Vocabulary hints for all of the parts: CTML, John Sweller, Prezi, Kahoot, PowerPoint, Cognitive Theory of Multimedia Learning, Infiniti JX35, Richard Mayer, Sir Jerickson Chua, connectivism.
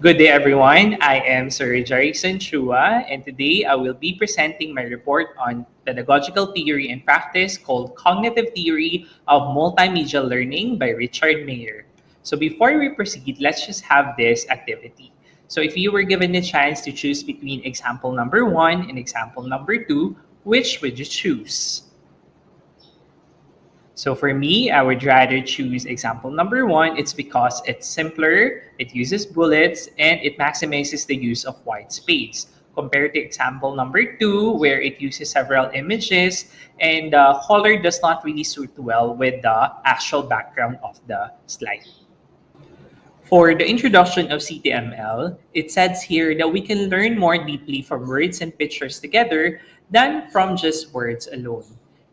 Good day, everyone. I am Sir Jerickson Chua, and today I will be presenting my report on pedagogical theory and practice called Cognitive Theory of Multimedia Learning by Richard Mayer. So before we proceed, let's just have this activity. So if you were given the chance to choose between example number 1 and example number 2, which would you choose? So for me, I would rather choose example number 1. It's because it's simpler, it uses bullets, and it maximizes the use of white space compared to example number 2, where it uses several images and color does not really suit well with the actual background of the slide. For the introduction of CTML, it says here that we can learn more deeply from words and pictures together than from just words alone.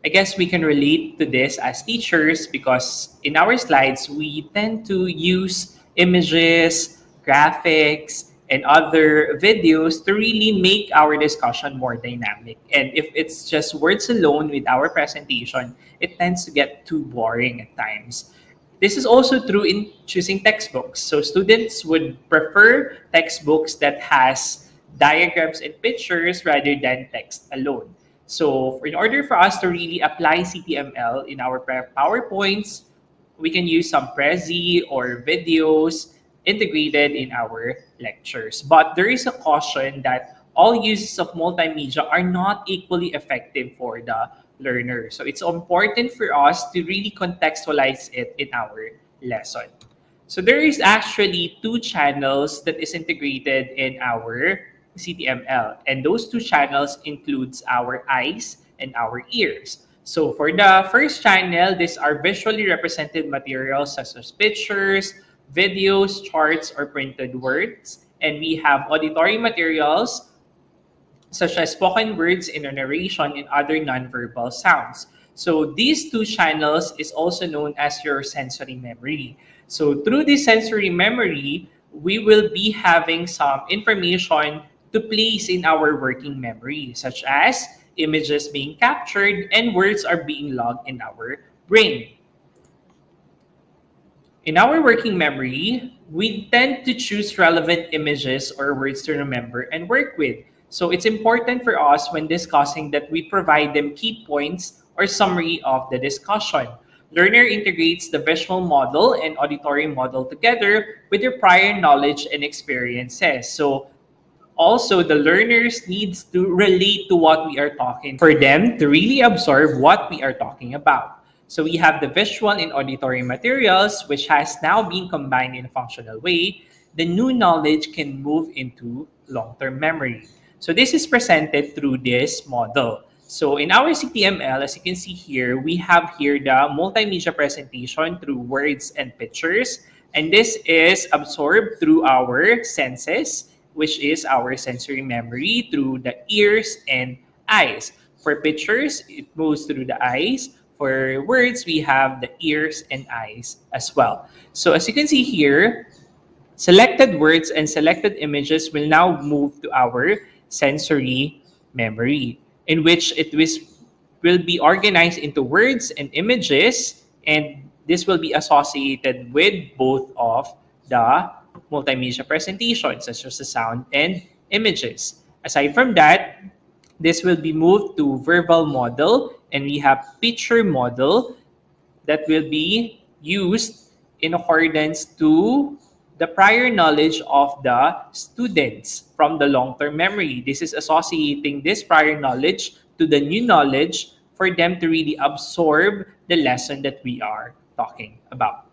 I guess we can relate to this as teachers because in our slides, we tend to use images, graphics, and other videos to really make our discussion more dynamic. And if it's just words alone with our presentation, it tends to get too boring at times. This is also true in choosing textbooks. So students would prefer textbooks that has diagrams and pictures rather than text alone. So in order for us to really apply CTML in our PowerPoints, we can use some Prezi or videos integrated in our lectures. But there is a caution that all uses of multimedia are not equally effective for the learner. So it's important for us to really contextualize it in our lesson. So there is actually 2 channels that is integrated in our CTML, and those 2 channels includes our eyes and our ears. So for the first channel, these are visually represented materials such as pictures, videos, charts, or printed words. And we have auditory materials such as spoken words in a narration and other nonverbal sounds. So these 2 channels is also known as your sensory memory. So through this sensory memory, we will be having some information to place in our working memory, such as images being captured and words are being logged in our brain. In our working memory, we tend to choose relevant images or words to remember and work with. So it's important for us when discussing that we provide them key points or summary of the discussion. Learner integrates the visual model and auditory model together with their prior knowledge and experiences. So also, the learners needs to relate to what we are talking for them to really absorb what we are talking about. So we have the visual and auditory materials, which has now been combined in a functional way. The new knowledge can move into long-term memory. So this is presented through this model. So in our CTML, as you can see here, we have here the multimedia presentation through words and pictures. And this is absorbed through our senses, which is our sensory memory through the ears and eyes. For pictures, it moves through the eyes. For words, we have the ears and eyes as well. So as you can see here, selected words and selected images will now move to our sensory memory, in which it will be organized into words and images, and this will be associated with both of the multimedia presentations, such as the sound and images. Aside from that, this will be moved to verbal model, and we have picture model that will be used in accordance to the prior knowledge of the students from the long-term memory. This is associating this prior knowledge to the new knowledge for them to really absorb the lesson that we are talking about.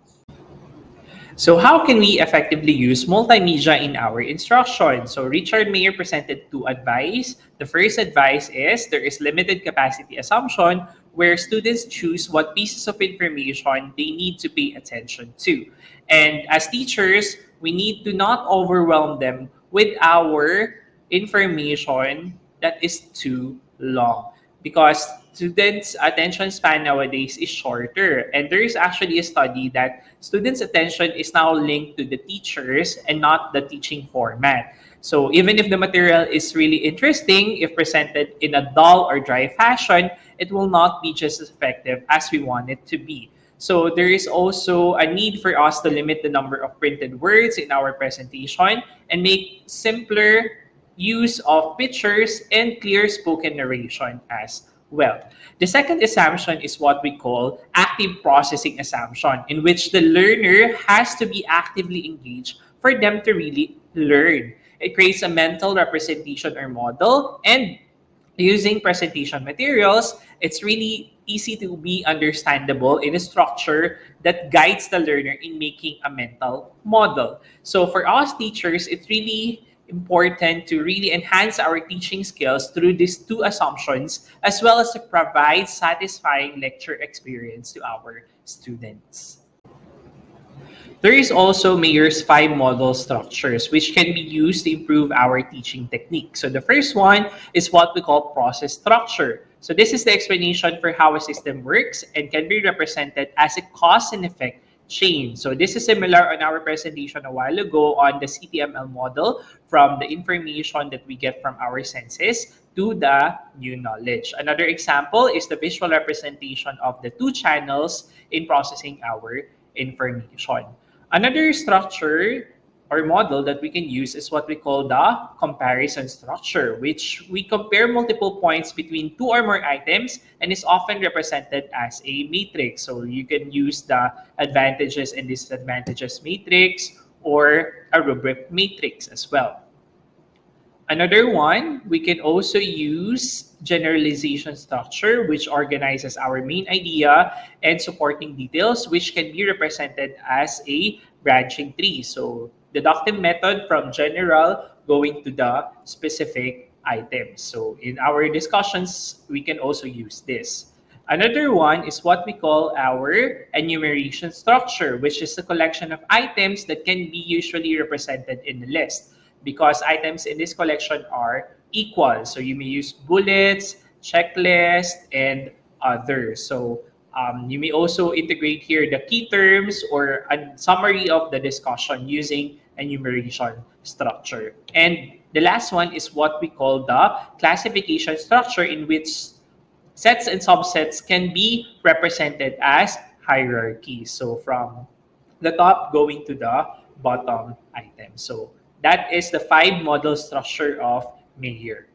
So how can we effectively use multimedia in our instruction? So Richard Mayer presented 2 advice. The first advice is there is limited capacity assumption where students choose what pieces of information they need to pay attention to. And as teachers, we need to not overwhelm them with our information that is too long, because students' attention span nowadays is shorter. And there is actually a study that students' attention is now linked to the teachers and not the teaching format. So even if the material is really interesting, if presented in a dull or dry fashion, it will not be just as effective as we want it to be. So there is also a need for us to limit the number of printed words in our presentation and make simpler use of pictures and clear spoken narration as well. The second assumption is what we call active processing assumption, in which the learner has to be actively engaged for them to really learn. It creates a mental representation or model, and using presentation materials, it's really easy to be understandable in a structure that guides the learner in making a mental model. So for us teachers, it's really important to really enhance our teaching skills through these two assumptions, as well as to provide satisfying lecture experience to our students. There is also Mayer's 5 model structures, which can be used to improve our teaching technique. So the first one is what we call process structure. So this is the explanation for how a system works and can be represented as a cause and effect chain. So this is similar on our presentation a while ago on the CTML model, from the information that we get from our senses to the new knowledge. Another example is the visual representation of the 2 channels in processing our information. Another structure or model that we can use is what we call the comparison structure, which we compare multiple points between 2 or more items and is often represented as a matrix. So you can use the advantages and disadvantages matrix or a rubric matrix as well. Another one, we can also use generalization structure, which organizes our main idea and supporting details, which can be represented as a branching tree. So deductive method from general going to the specific items. So in our discussions, we can also use this. Another one is what we call our enumeration structure, which is a collection of items that can be usually represented in the list, because items in this collection are equal. So you may use bullets, checklist, and others. So you may also integrate here the key terms or a summary of the discussion using enumeration structure. And the last one is what we call the classification structure, in which sets and subsets can be represented as hierarchies. So from the top going to the bottom item. So that is the 5 model structure of Mayer.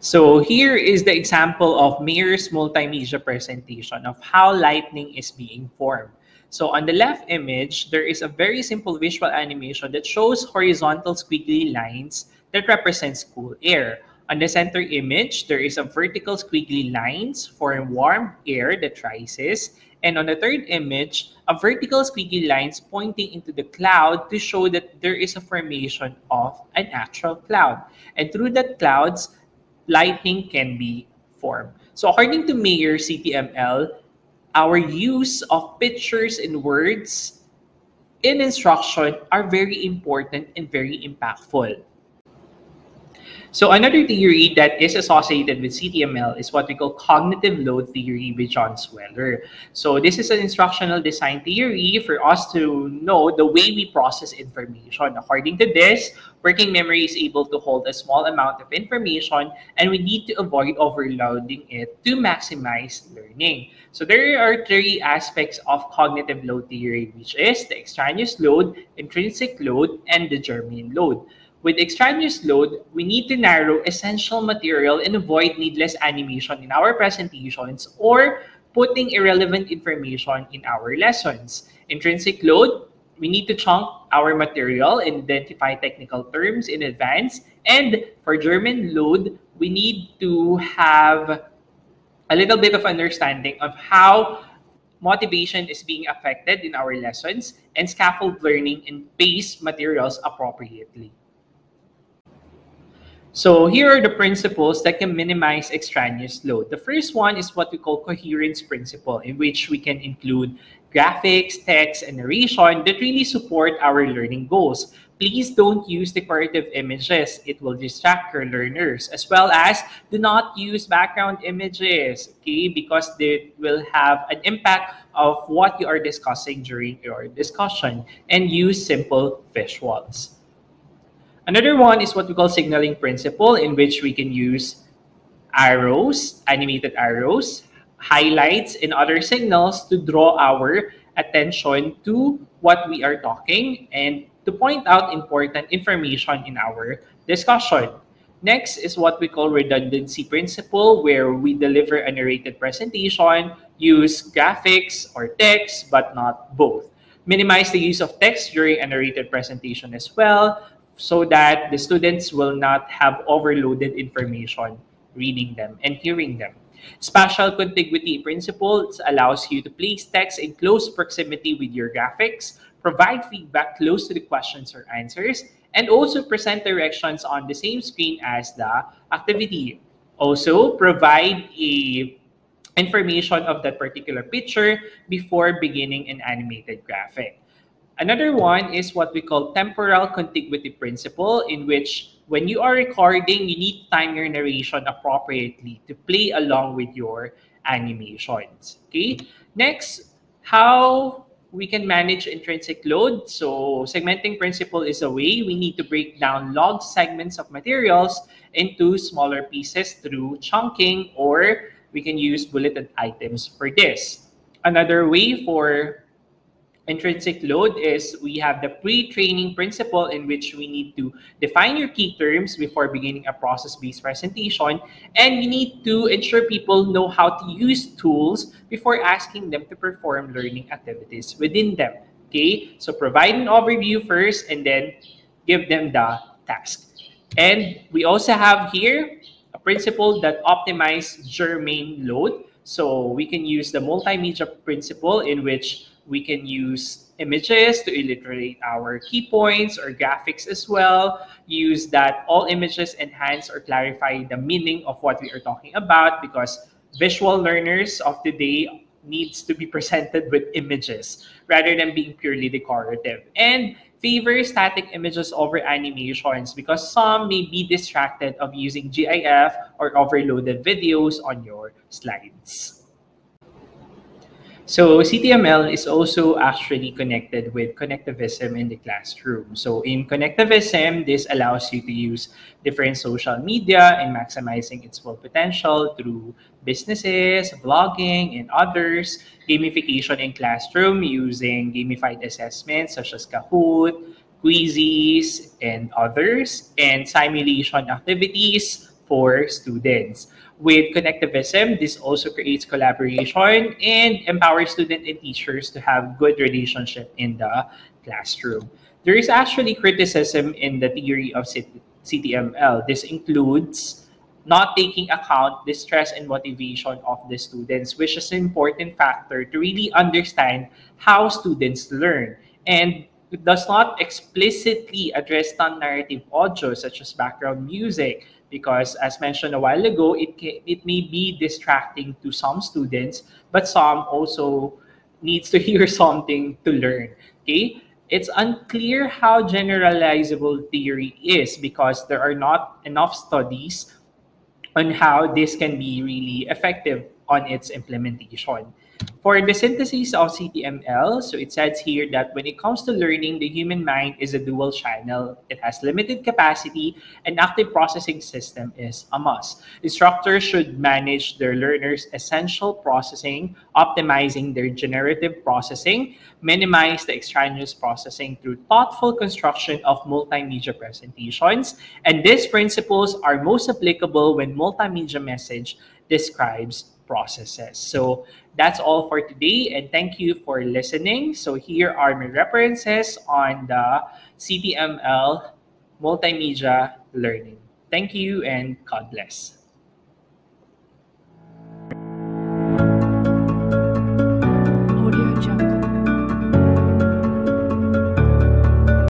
So here is the example of Mayer's multimedia presentation of how lightning is being formed. So on the left image, there is a very simple visual animation that shows horizontal squiggly lines that represents cool air. On the center image, there is a vertical squiggly lines for warm air that rises. And on the third image, a vertical squiggly lines pointing into the cloud to show that there is a formation of an actual cloud. And through that clouds, lightning can be formed. So according to Mayer CTML, our use of pictures and words in instruction are very important and very impactful. So another theory that is associated with CTML is what we call cognitive load theory with John Sweller. So this is an instructional design theory for us to know the way we process information. According to this, working memory is able to hold a small amount of information, and we need to avoid overloading it to maximize learning. So there are 3 aspects of cognitive load theory, which is the extraneous load, intrinsic load, and the germane load. With extraneous load, we need to narrow essential material and avoid needless animation in our presentations or putting irrelevant information in our lessons. Intrinsic load, we need to chunk our material and identify technical terms in advance. And for germane load, we need to have a little bit of understanding of how motivation is being affected in our lessons and scaffold learning and pace materials appropriately. So here are the principles that can minimize extraneous load. The first one is what we call coherence principle, in which we can include graphics, text, and narration that really support our learning goals. Please don't use decorative images. It will distract your learners, as well as do not use background images, okay, because they will have an impact of what you are discussing during your discussion, and use simple visuals. Another one is what we call signaling principle, in which we can use arrows, animated arrows, highlights and other signals to draw our attention to what we are talking and to point out important information in our discussion. Next is what we call redundancy principle, where we deliver a narrated presentation, use graphics or text, but not both. Minimize the use of text during a narrated presentation as well, so that the students will not have overloaded information reading them and hearing them. Spatial contiguity principle allows you to place text in close proximity with your graphics, provide feedback close to the questions or answers, and also present directions on the same screen as the activity. Also, provide information of that particular picture before beginning an animated graphic. Another one is what we call temporal contiguity principle, in which when you are recording, you need to time your narration appropriately to play along with your animations. Okay. Next, how we can manage intrinsic load. So segmenting principle is a way we need to break down log segments of materials into smaller pieces through chunking, or we can use bulleted items for this. Another way for intrinsic load is we have the pre-training principle, in which we need to define your key terms before beginning a process-based presentation, and you need to ensure people know how to use tools before asking them to perform learning activities within them. Okay, so provide an overview first and then give them the task. And we also have here a principle that optimizes germane load. So we can use the multimedia principle, in which we can use images to illustrate our key points or graphics as well. Use that all images enhance or clarify the meaning of what we are talking about, because visual learners of today needs to be presented with images rather than being purely decorative. And favor static images over animations, because some may be distracted of using GIF or overloaded videos on your slides. So CTML is also actually connected with connectivism in the classroom. So in connectivism, this allows you to use different social media and maximizing its full potential through businesses, blogging, and others. Gamification in classroom using gamified assessments such as Kahoot, quizzes, and others, and simulation activities for students. With connectivism, this also creates collaboration and empowers students and teachers to have good relationship in the classroom. There is actually criticism in the theory of CTML. This includes not taking account the stress and motivation of the students, which is an important factor to really understand how students learn. And it does not explicitly address non-narrative audio such as background music, because as mentioned a while ago, it may be distracting to some students, but some also needs to hear something to learn. Okay, it's unclear how generalizable theory is, because there are not enough studies on how this can be really effective on its implementation. For the synthesis of CTML, so it says here that when it comes to learning, the human mind is a dual channel. It has limited capacity, and active processing system is a must. Instructors should manage their learners' essential processing, optimizing their generative processing, minimize the extraneous processing through thoughtful construction of multimedia presentations. And these principles are most applicable when multimedia message describes processes. So that's all for today, and thank you for listening. So here are my references on the CTML multimedia learning. Thank you and God bless.